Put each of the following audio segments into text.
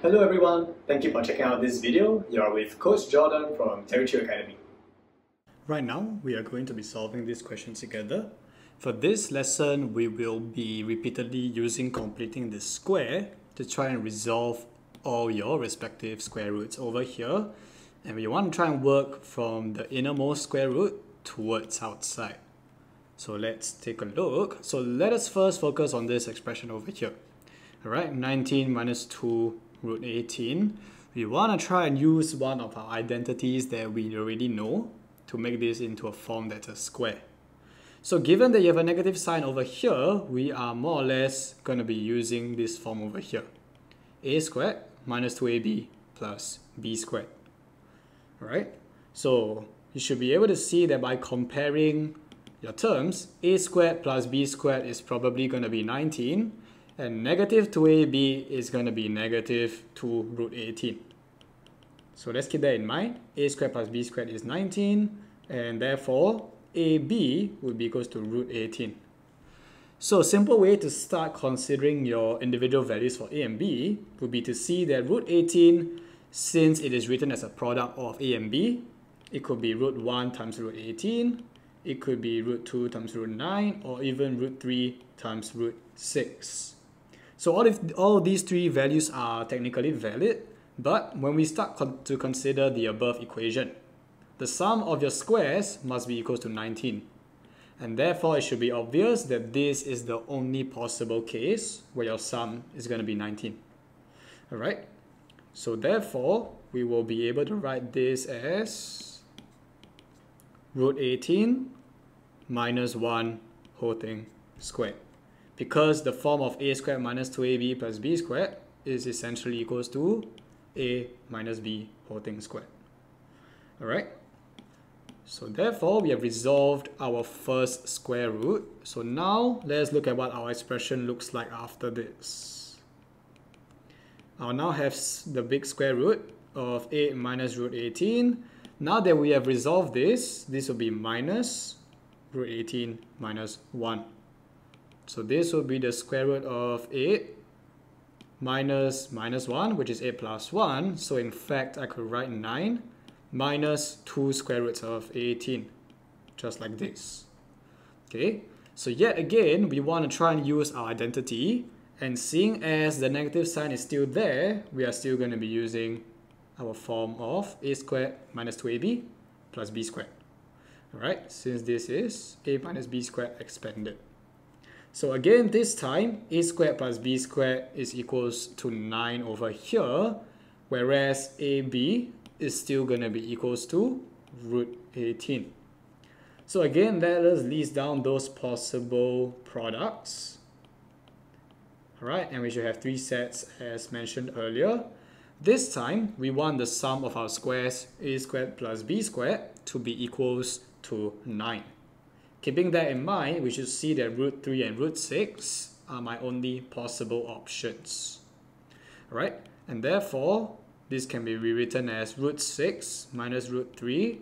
Hello everyone, thank you for checking out this video. You are with Coach Jordan from Terry Chew Academy. Right now, we are going to be solving these questions together. For this lesson, we will be repeatedly using completing the square to try and resolve all your respective square roots over here. And we want to try and work from the innermost square root towards outside. So let's take a look. So let us first focus on this expression over here. Alright, 19 minus 2 root 18. We want to try and use one of our identities that we already know to make this into a form that's a square. So given that you have a negative sign over here, we are more or less going to be using this form over here. A squared minus 2ab plus b squared. Alright, so you should be able to see that by comparing your terms, a squared plus b squared is probably going to be 19, and negative 2ab is going to be negative 2 root 18. So let's keep that in mind. A squared plus b squared is 19, and therefore AB would be equals to root 18. So a simple way to start considering your individual values for A and B would be to see that root 18, since it is written as a product of A and B, it could be root 1 times root 18, it could be root 2 times root 9, or even root 3 times root 6. So all of these three values are technically valid, but when we start to consider the above equation, the sum of your squares must be equal to 19. And therefore, it should be obvious that this is the only possible case where your sum is going to be 19. Alright? So therefore, we will be able to write this as root 18 minus 1 whole thing squared. Because the form of a squared minus 2ab plus b squared is essentially equals to a minus b whole thing squared. Alright? So therefore, we have resolved our first square root. So now, let's look at what our expression looks like after this. I'll now have the big square root of 8 minus root 18. Now that we have resolved this will be minus root 18 minus 1. So this will be the square root of 8 minus minus 1, which is 8 plus 1. So in fact, I could write 9 minus 2 square roots of 18, just like this. Okay, so yet again, we want to try and use our identity, and seeing as the negative sign is still there, we are still going to be using our form of a squared minus 2ab plus b squared. Alright, since this is a minus b squared expanded. So again, this time, a squared plus b squared is equals to 9 over here, whereas ab is still going to be equals to root 18. So again, let us list down those possible products. Alright, and we should have three sets as mentioned earlier. This time, we want the sum of our squares, a squared plus b squared, to be equals to 9. Keeping that in mind, we should see that root 3 and root 6 are my only possible options. Alright, and therefore, this can be rewritten as root 6 minus root 3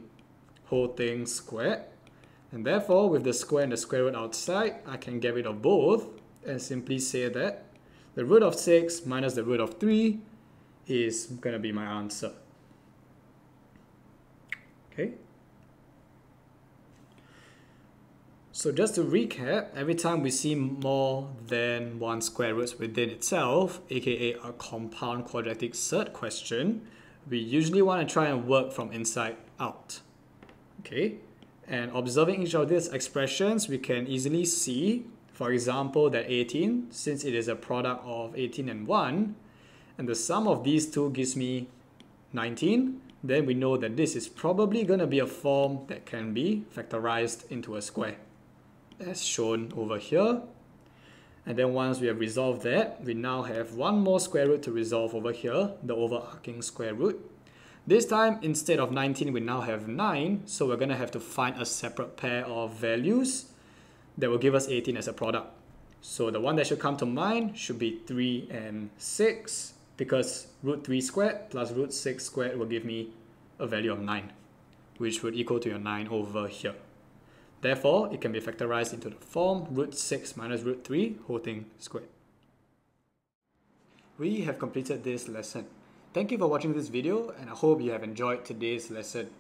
whole thing squared. And therefore, with the square and the square root outside, I can get rid of both and simply say that the root of 6 minus the root of 3 is going to be my answer. Okay. So just to recap, every time we see more than one square root within itself, aka a compound quadratic cert question, we usually want to try and work from inside out. Okay, and observing each of these expressions, we can easily see, for example, that 18, since it is a product of 18 and 1, and the sum of these two gives me 19, then we know that this is probably going to be a form that can be factorized into a square, as shown over here. And then once we have resolved that, we now have one more square root to resolve over here, the overarching square root. This time, instead of 19, we now have 9, so we're going to have to find a separate pair of values that will give us 18 as a product. So the one that should come to mind should be 3 and 6, because root 3 squared plus root 6 squared will give me a value of 9, which would equal to your 9 over here. Therefore, it can be factorized into the form root 6 minus root 3 whole thing squared. We have completed this lesson. Thank you for watching this video, and I hope you have enjoyed today's lesson.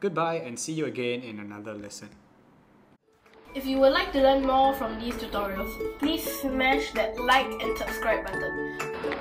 Goodbye and see you again in another lesson. If you would like to learn more from these tutorials, please smash that like and subscribe button.